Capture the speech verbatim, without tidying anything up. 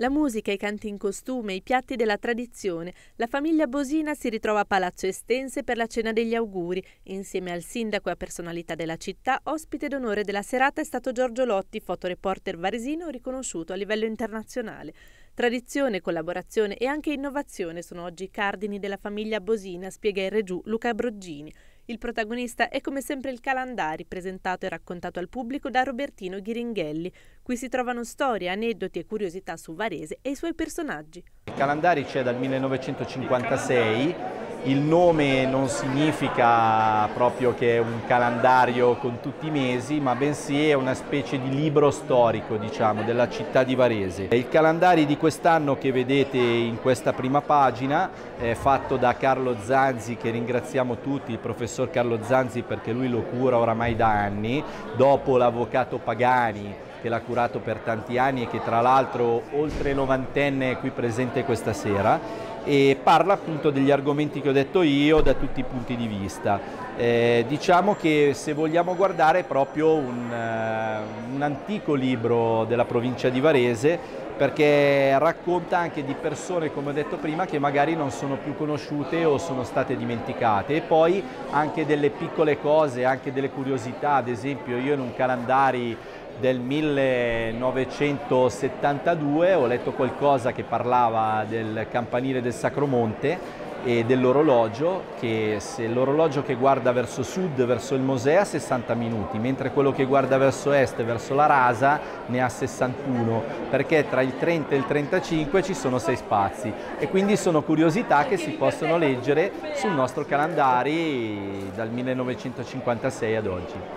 La musica, i canti in costume, i piatti della tradizione. La famiglia Bosina si ritrova a Palazzo Estense per la cena degli auguri. Insieme al sindaco e a personalità della città, ospite d'onore della serata è stato Giorgio Lotti, fotoreporter varesino riconosciuto a livello internazionale. Tradizione, collaborazione e anche innovazione sono oggi i cardini della famiglia Bosina, spiega in Regiù Luca Broggini. Il protagonista è come sempre il Calandari, presentato e raccontato al pubblico da Robertino Ghiringhelli. Qui si trovano storie, aneddoti e curiosità su Varese e i suoi personaggi. Il Calandari c'è dal millenovecentocinquantasei, il nome non significa proprio che è un calendario con tutti i mesi, ma bensì è una specie di libro storico, diciamo, della città di Varese. Il Calandari di quest'anno che vedete in questa prima pagina è fatto da Carlo Zanzi, che ringraziamo tutti, il professor Carlo Zanzi, perché lui lo cura oramai da anni, dopo l'avvocato Pagani che l'ha curato per tanti anni e che tra l'altro oltre novantenne è qui presente questa sera, e parla appunto degli argomenti che ho detto io da tutti i punti di vista. Eh, diciamo che se vogliamo guardare è proprio un, uh, un antico libro della provincia di Varese, perché racconta anche di persone, come ho detto prima, che magari non sono più conosciute o sono state dimenticate, e poi anche delle piccole cose, anche delle curiosità. Ad esempio, io in un Calandari del millenovecentosettantadue ho letto qualcosa che parlava del campanile del Sacromonte e dell'orologio, che se l'orologio che guarda verso sud, verso il Mosè, ha sessanta minuti, mentre quello che guarda verso est, verso la Rasa, ne ha sessantuno, perché tra il trenta e il trentacinque ci sono sei spazi. E quindi sono curiosità che si possono leggere sul nostro Calandari dal millenovecentocinquantasei ad oggi.